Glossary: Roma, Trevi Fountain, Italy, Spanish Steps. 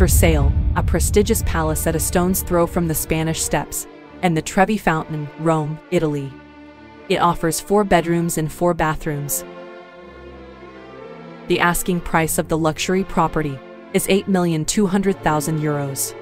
for sale, a prestigious palace at a stone's throw from the Spanish Steps, and the Trevi Fountain, Rome, Italy. It offers 4 bedrooms and 4 bathrooms. The asking price of the luxury property is €8,200,000.